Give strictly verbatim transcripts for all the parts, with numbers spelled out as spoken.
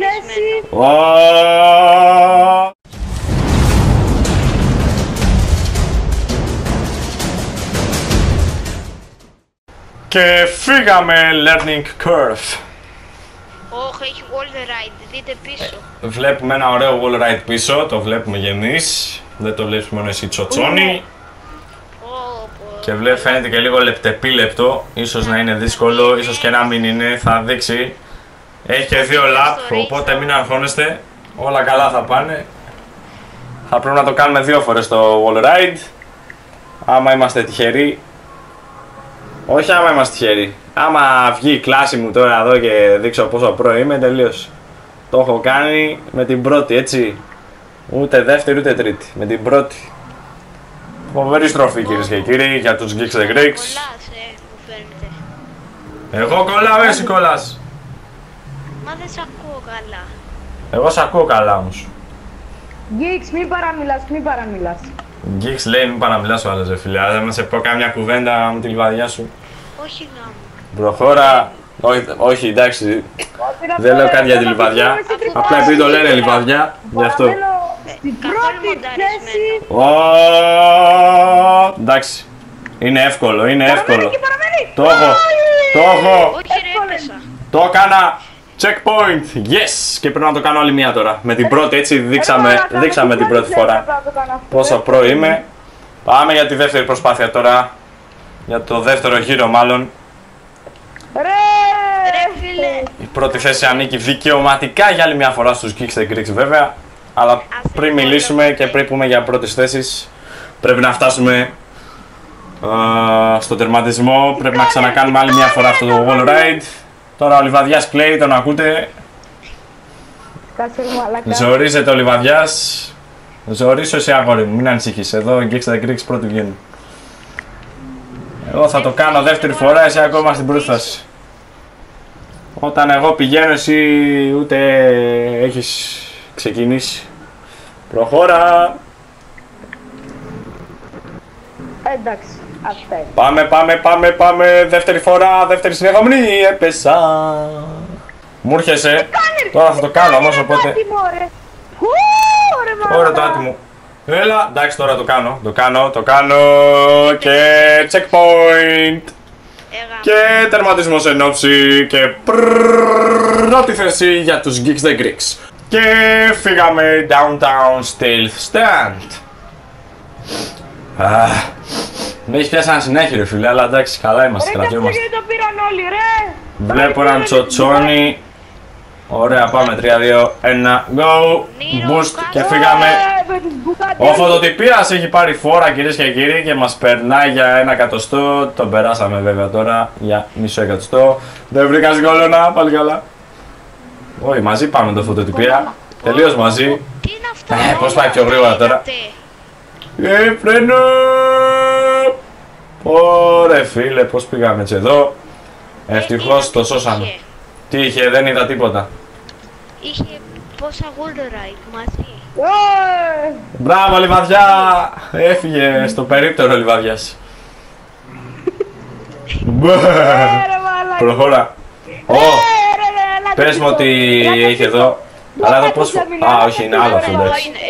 ευχαριστημένο. Και φύγαμε, learning curve. Όχι, έχει WALLRIDE, δείτε πίσω. Βλέπουμε ένα ωραίο WALLRIDE πίσω, το βλέπουμε γεμίς. Δεν το βλέπεις μόνο εσύ τσοτσόνι. Και βλέ, φαίνεται και λίγο λεπτεπίλεπτο, ίσως να είναι δύσκολο, ίσως και να μην είναι, θα δείξει. Έχει και δύο lap, οπότε μην αγχώνεστε, όλα καλά θα πάνε. Θα πρέπει να το κάνουμε δύο φορές το WALLRIDE, άμα είμαστε τυχεροί. Όχι άμα είμαστε τυχεροί, άμα βγει η κλάση μου τώρα εδώ και δείξω πόσο προ είμαι, τελείως. Το έχω κάνει με την πρώτη, έτσι, ούτε δεύτερη ούτε τρίτη, με την πρώτη. Φοβερή στροφή, κυρίες και κύριοι, για τους Geeks the Greeks. Εγώ κολλάω, εσύ κολλάς. Μα δεν σ' ακούω καλά. Εγώ σ' ακούω καλά όμως. Geeks, μη παραμιλάς, μη παραμιλάς. Geeks λέει μη παραμιλάς ο άλλος, ρε φίλε. Άρα να σε πω κάμια κουβέντα με τη λιβαδιά σου. Όχι γάμο. Προχώρα. Όχι, όχι, εντάξει. Δεν λέω κάτι για τη λιβαδιά. Απλά επειδή το λένε λιβαδιά, γι' αυτό. Στην πρώτη θέση. Ω, εντάξει. Είναι εύκολο, είναι εύκολο. Το έχω. Το έχω. Το έκανα. Checkpoint. Yes. Και πρέπει να το κάνω άλλη μία τώρα. Με την πρώτη, έτσι δείξαμε, δείξαμε την πρώτη φορά πόσο προ είμαι. Πάμε για τη δεύτερη προσπάθεια τώρα. Για το δεύτερο γύρο μάλλον. Η πρώτη θέση ανήκει δικαιωματικά για άλλη μία φορά στους Geeks the Greeks βέβαια. Αλλά πριν μιλήσουμε και πριν πούμε για πρώτες θέσεις, πρέπει να φτάσουμε ε, στον τερματισμό. Πρέπει να ξανακάνουμε άλλη μια φορά αυτό το WALLRIDE. Τώρα ο Λιβαδιάς κλαίει, τον ακούτε. Ζορίζεται ο Λιβαδιάς. Ζορίσω εσύ αγόρι μου, μην ανησυχείς. Εδώ Geeks the Greeks πρώτη βγαίνει. Εγώ θα το κάνω δεύτερη φορά, εσύ ακόμα στην προύσταση. Όταν εγώ πηγαίνω εσύ ούτε έχεις ξεκινήσει. Προχώρα! Εντάξει, αυτά. Πάμε, πάμε, πάμε, πάμε. Δεύτερη φορά, δεύτερη συνεχόμενη. Έπεσα. Μου έρχεσαι. Τώρα θα το κάνω όμως, οπότε. Ωραία το άτιμο. Έλα, εντάξει, τώρα το κάνω. Το κάνω, το κάνω. Και checkpoint. Και τερματισμός εν όψη. Και πρώτη θέση για τους Geeks the Greeks. Και φύγαμε downtown stealth stand. Με έχει πιάσει ένα συνέχεια ρε φίλε, αλλά εντάξει καλά είμαστε, κρατιόμαστε. Ρε τα πήραν όλοι ρε. Βλέπω έναν τσοτσόνι. Ωραία πάμε, τρία, δύο, ένα, go. Boost και φύγαμε. Ο φωτοτυπίας έχει πάρει φόρα κυρίες και κύριοι και μας περνάει για ένα εκατοστό. Τον περάσαμε βέβαια τώρα για μισό εκατοστό. Δεν βρήκα γκολόνα, πάλι καλά. Όχι, μαζί πάμε το φωτοτυπία. Τελείως μαζί. Τι είναι αυτό, ε, πώς πάει πιο γρήγορα τώρα. Ε, φρένο! Ωρε φίλε, πώς πήγαμε έτσι εδώ. Ευτυχώς το σώσαμε. Τι είχε, δεν είδα τίποτα. Είχε πόσα WALLRIDE μαζί. Μπράβο Λιβαδιά! Έφυγε στο περίπτερο Λιβαδιάς. Προχώρα. Πες μου ότι έχει εδώ. Αλλά εδώ πώς. Α, όχι, είναι άλλο αυτό. Εδώ είναι,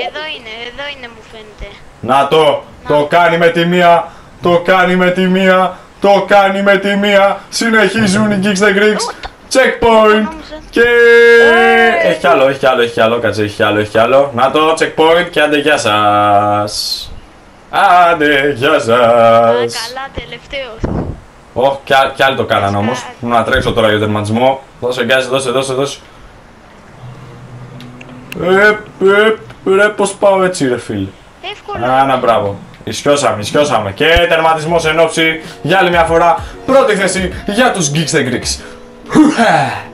εδώ είναι μου φαίνεται. Να το! Το κάνει με τη μία! Το κάνει με τη μία! Το κάνει με τη μία! Συνεχίζουν οι Geeks the Greeks! Checkpoint! Και. Έχει κι άλλο, έχει κι άλλο, έχει κι άλλο. Κάτσε, έχει κι άλλο, έχει κι άλλο. Να το! Checkpoint και άντε γεια σας! Άντε γεια σας! Καλά, τελευταίος. Όχι, oh, κι άλλοι το κάνανε όμως. Μου να τρέξω τώρα για τον τερματισμό. Δώσε γκάζι, δώσε, δώσε, δώσε. Επ, επ, ρε πως πάω έτσι ρε φίλε. Εύκολα. Άνα μπράβο. Ισιώσαμε, ισιώσαμε. Και τερματισμός εν όψη για άλλη μια φορά. Πρώτη θέση για τους Geeks the Greeks.